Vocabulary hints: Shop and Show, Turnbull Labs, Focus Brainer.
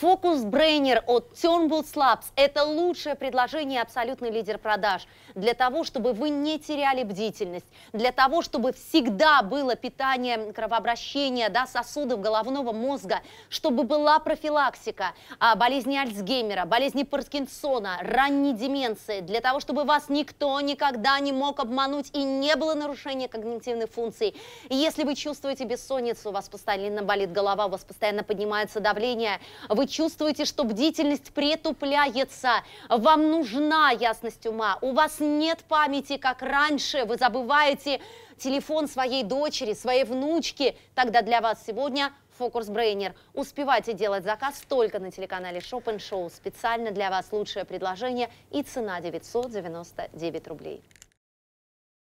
Focus Brainer от Turnbull Labs – это лучшее предложение, абсолютный лидер продаж. Для того, чтобы вы не теряли бдительность, для того, чтобы всегда было питание кровообращения, сосудов головного мозга, чтобы была профилактика болезни Альцгеймера, болезни Паркинсона, ранней деменции, для того, чтобы вас никто никогда не мог обмануть и не было нарушения когнитивных функций. И если вы чувствуете бессонницу, у вас постоянно болит голова, у вас постоянно поднимается давление, вы чувствуете, что бдительность притупляется, вам нужна ясность ума, у вас нет памяти, как раньше, вы забываете телефон своей дочери, своей внучки, тогда для вас сегодня Focus Brainer. Успевайте делать заказ только на телеканале Shop and Show. Специально для вас лучшее предложение и цена 999 рублей.